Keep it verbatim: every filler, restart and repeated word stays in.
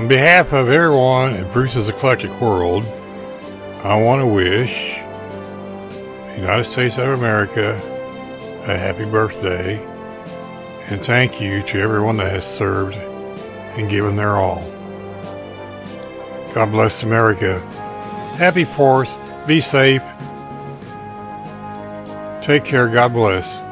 On behalf of everyone at Bruce's Eclectic World, I want to wish the United States of America a happy birthday, and thank you to everyone that has served and given their all. God bless America. Happy fourth. Be safe. Take care. God bless.